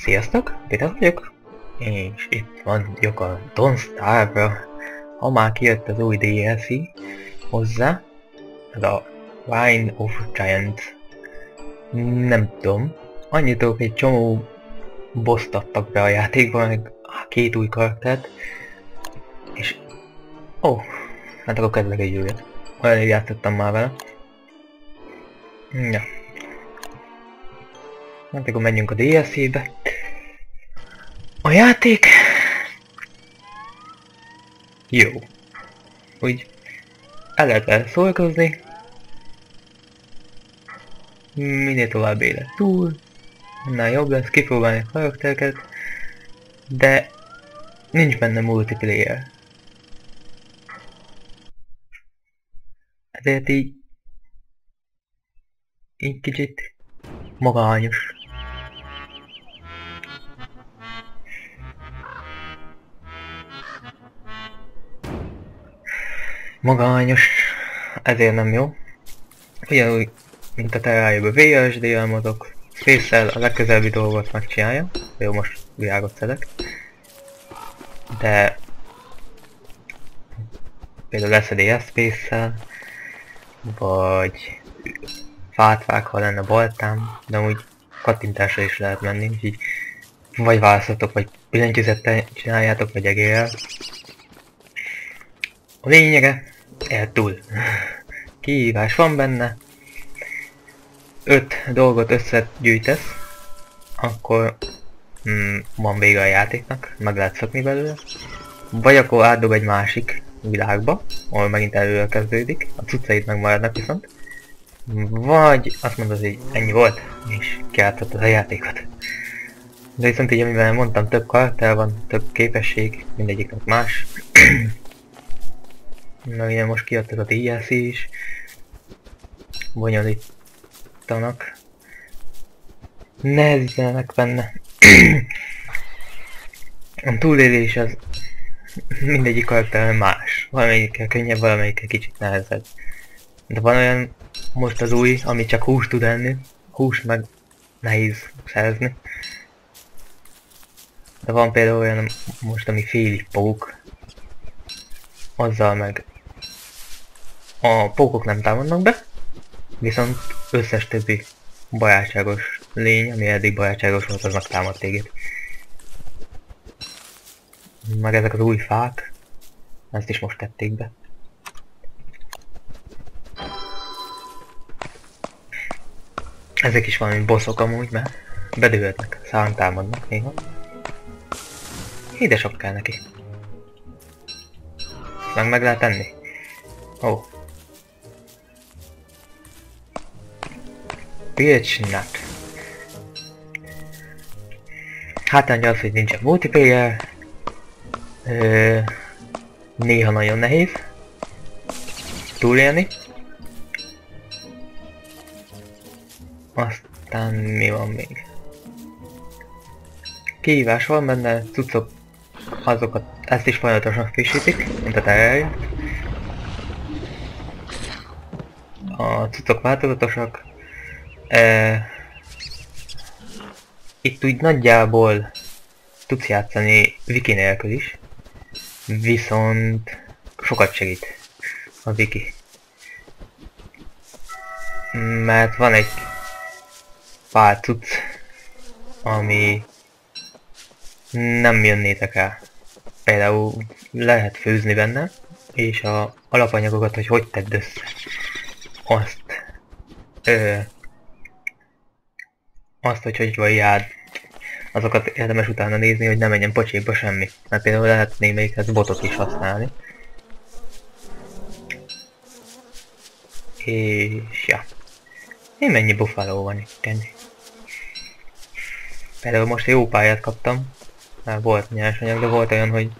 Sziasztok, Péter vagyok, és itt vagyok a Don't Starve-ra. Ha már kijött az új DLC hozzá, ez a Line of Giants. Nem tudom, annyit tudok, egy csomó boszt adtak be a játékban, meg két új karaktert, és... hát akkor kezdek egy újat. Olyan játszottam már vele. Ja. Hát akkor menjünk a DLC-be. A játék... jó. Úgy... el lehet vele szórakozni. Minél tovább élet túl, annál jobb lesz, kipróbálni a karaktereket. De... nincs benne multiplayer. Ezért így... így kicsit... magányos. Magányos, ezért nem jó. Ugyanúgy, mint a terájában VSD-el mozog, Space-el a legközelebbi dolgot megcsinálja. Jó, most világot szedek. De... például leszedi a Space-el, vagy... fát vág, ha lenne baltám, de úgy kattintásra is lehet menni, így vagy választhatok, vagy billentyűzettel csináljátok, vagy egérrel. A lényege, el túl. Kihívás van benne. 5 dolgot összegyűjtesz, akkor van vége a játéknak, meg lehet szokni belőle. Vagy akkor átdob egy másik világba, ahol megint előre kezdődik, a cuccaid megmaradnak viszont. Vagy azt mondod, hogy ennyi volt, és kiáltottad a játékot. De viszont így, amivel mondtam, több karakter van, több képesség, mindegyiknek más. Na igen, most kijött ez a DLC is. Bonyolítanak. Nehezítenek benne. A túlélés az mindegyik karakter más. Valamelyikkel könnyebb, valamelyikkel kicsit nehezebb. De van olyan most az új, ami csak húst tud enni. Húst meg nehéz szerezni. De van például olyan most, ami félig pók. Azzal meg a pókok nem támadnak be, viszont összes többi barátságos lény, ami eddig barátságos volt, az megtámad téged. Meg ezek az új fák, ezt is most tették be. Ezek is valami bosszok amúgy, mert bedőltnek, szám támadnak néha. Édesap kell neki. Meg lehet enni. Bitch nut. Hát annyi az, hogy nincsen multiplayer. Néha nagyon nehéz túlélni. Aztán mi van még? Kihívás van benne, cuccok, azokat, ezt is folyamatosan frissítik, mint a terrariát. A cuccok változatosak. Itt úgy nagyjából tudsz játszani wiki nélkül is, viszont sokat segít a wiki. Mert van egy pár cucc, ami nem jönnétek el. Például lehet főzni benne, és az alapanyagokat, hogy hogy tedd össze, azt, hogy hogy vagy jár, azokat érdemes utána nézni, hogy ne menjen pocsékba semmi. Mert például lehet némelyikhez botot is használni. És ja. Mennyi buffaló van itt? Például most jó pályát kaptam. Már volt nyersanyag, de volt olyan, hogy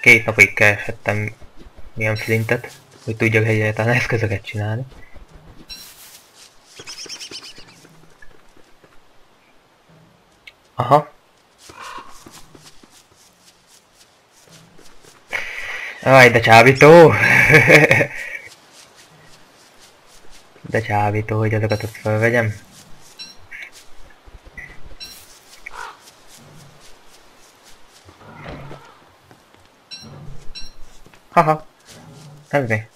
2 napig kereshettem ilyen flintet, hogy tudjak egyáltalán eszközöket csinálni. Aha. Aj, de csábító! De csábító, hogy azokat ott felvegyem. Haha. Ez mi?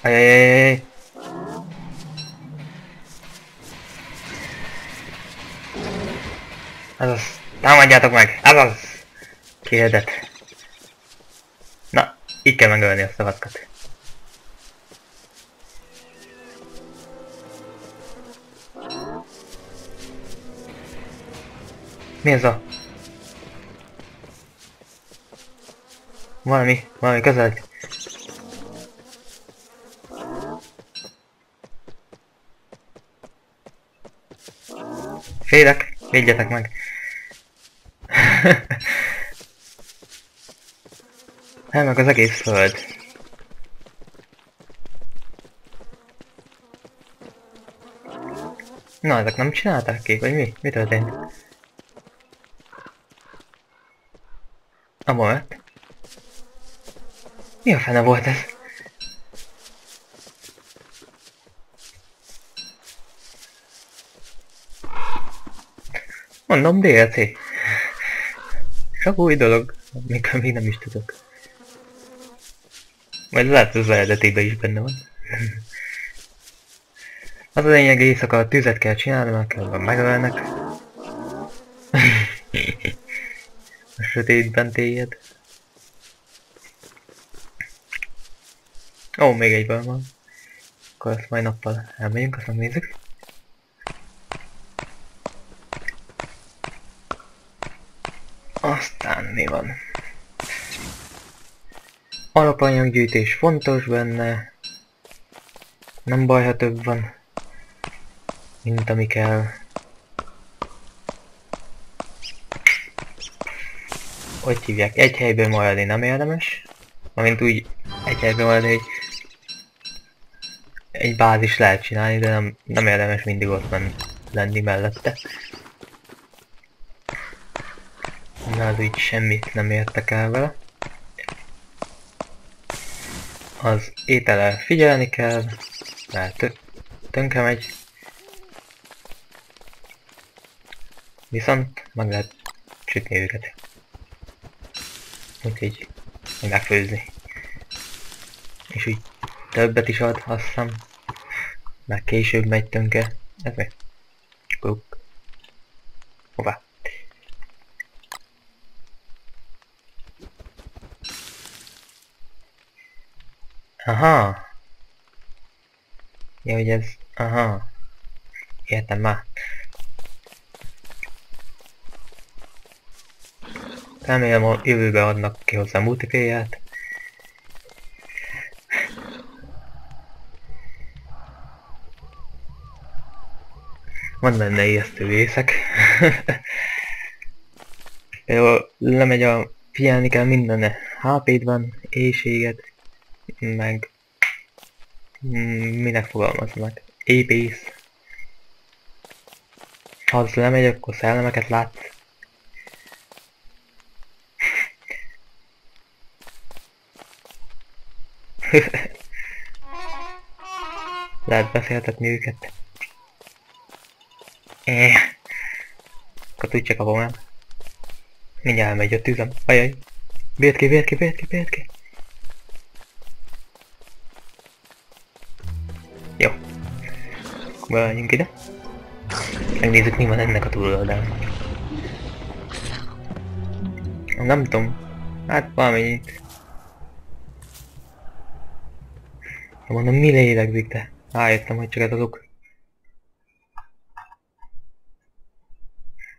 Ajajajajaj. Azaz. Támadjátok meg! Azaz! Kihirdet. Na, így kell megölni a szavakat. Mi ez a? Valami közel. Félek, védjetek meg. Nem, meg az egész föld. Na, ezek nem csinálták ki, vagy mi? Mi történt? Abba lett. Mi a fene volt ez? Mondom, DLC. Csak új dolog, amikor még nem is tudok. Majd lehet, az eredetében is benne van. Az a lényeg, éjszaka a tüzet kell csinálni, mert kell megölnek. A sötétben téjed. Ó, még egyből van. Akkor ezt majd nappal elmegyünk, aztán nézzük. Aztán mi van? Alapanyaggyűjtés fontos benne. Nem baj, ha több van, mint ami kell. Hogy hívják? Egy helyben maradni nem érdemes. Amint úgy egy helyben maradni, hogy egy bázis lehet csinálni, de nem érdemes mindig ott lenni mellette. Az így semmit nem értek el vele. Az ételre figyelni kell, mert tönkre megy. Viszont meg lehet sütni őket. Úgyhogy megfőzni. És úgy többet is ad, azt hiszem. Már később megy tönkre. Ez mi? Kuk. Hová? Aha! Ja, hogy ez... Aha! Értem már. Remélem a jövőben adnak ki hozzá multiplayert. Van benne ijesztő észek. Például lemegy a... Figyelni kell minden HP-d van, éjséget. Meg... minek fogalmaznak? Épész. Ha az lemegy, akkor szellemeket látsz. Lehet beszéltetni őket. Akkor tudj csak a bomám. Mindjárt megy a tűzem. Ajaj. Bérd ki, bérd ki, bérd ki, bérd ki. Beváljunk ide. Megnézzük, mi van ennek a túloldalán. Nem tudom. Hát valamennyit. Mondom, mi lélegzik, de rájöttem, hogy csak ez az ok.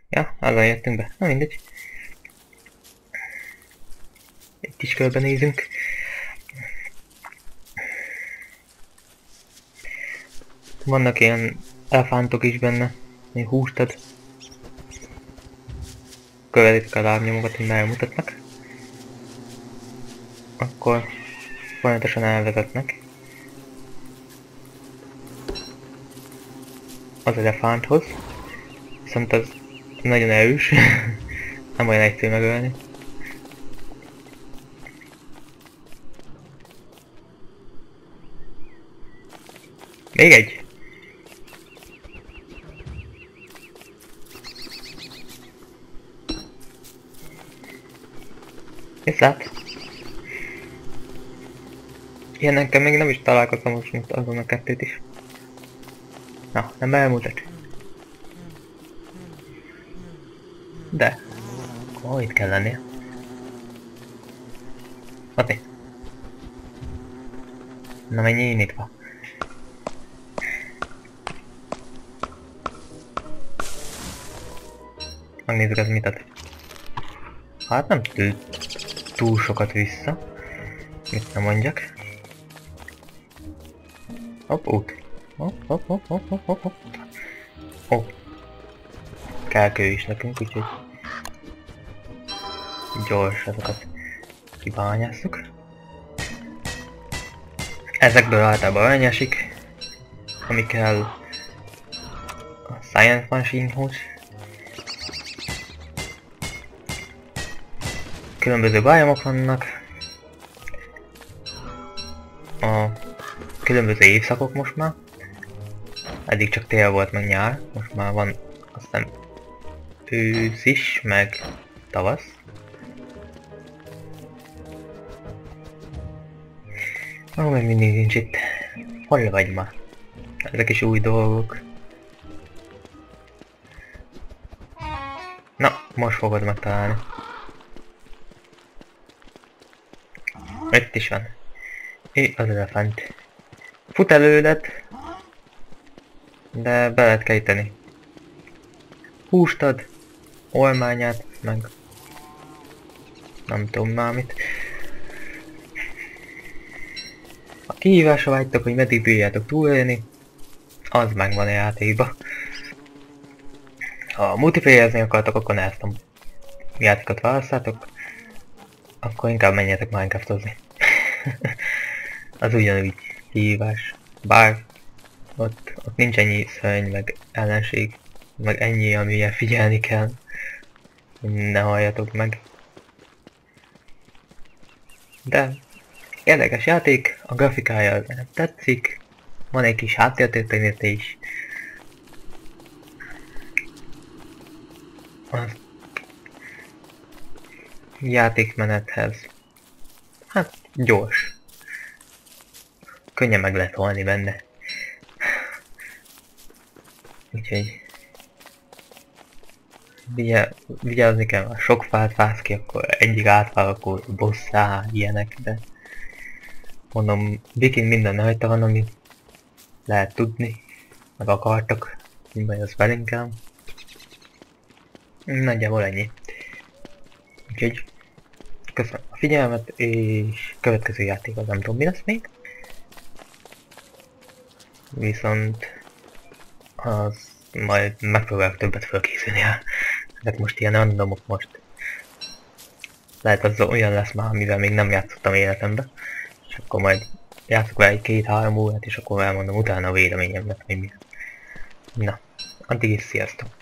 Ja, azon jöttünk be. Na mindegy. Itt is körbenézünk. Vannak ilyen elefántok is benne, még húst ad. Követik a lábnyomokat, hogy merre mutatnak. Akkor folyamatosan elvezetnek. Az elefánthoz. Viszont az nagyon erős. Nem olyan egyszerű megölni. Még egy! lát. Ilyenekkel még nem is találkoztam, most mint azon a kettőt is. Na, nem elmutat. De. Akkor itt kell lennie. Oké. Na menj én itt van. Megnézzük az mit ad. Hát nem túl sokat vissza. Mit nem mondjak. Hopp, út. Hopp, hopp, hopp, hopp, hopp, hopp. Ó. Kell kő is nekünk, úgyhogy... gyors azokat kibányásszuk. Ezekből általában arany esik, ami kell a Science Machine-hoz. Különböző bájomok vannak. A különböző évszakok most már. Eddig csak tél volt meg nyár, most már van azt hiszem ősz is, meg tavasz. Ó, még mindig nincs itt. Hol vagy ma? Ezek is új dolgok. Na, most fogod megtalálni. Itt is van. Ő az elefánt. Fut előled. De be lehet kejteni. Húst ad, olmányát, meg... nem tudom már mit. A kihívásra vágytok, hogy meddig bírjátok túlélni, az megvan a játékba. Ha multiplayerezni akartok, akkor ne ezt a játékot választátok, akkor inkább menjetek Minecraftozni. Az ugyanúgy kihívás. Bár ott nincs ennyi szörny, meg ellenség, meg ennyi, amilyen figyelni kell. Ne halljatok meg. De... érdekes játék, a grafikája tetszik, van egy kis háttértörténete is. A játékmenethez, hát gyors. Könnyen meg lehet halni benne. Úgyhogy vigyázni kell, ha sok fát fász ki, akkor egyik átvál, akkor bosszá, ilyenek, de... mondom, Wikin minden rajta van, ami lehet tudni, meg akartak, mi baj az velünk ám. Nagyjából ennyi. Úgyhogy köszönöm a figyelmet, és következő játék az nem tudom mi lesz még. Viszont az majd megpróbálok többet felkészülni el. Ezek most ilyen randomok most. Lehet az olyan lesz már, amivel még nem játszottam életemben. És akkor majd játszok vele egy 2-3 órát, és akkor elmondom utána a véleményemet, hogy mi. Na, addig is sziasztok!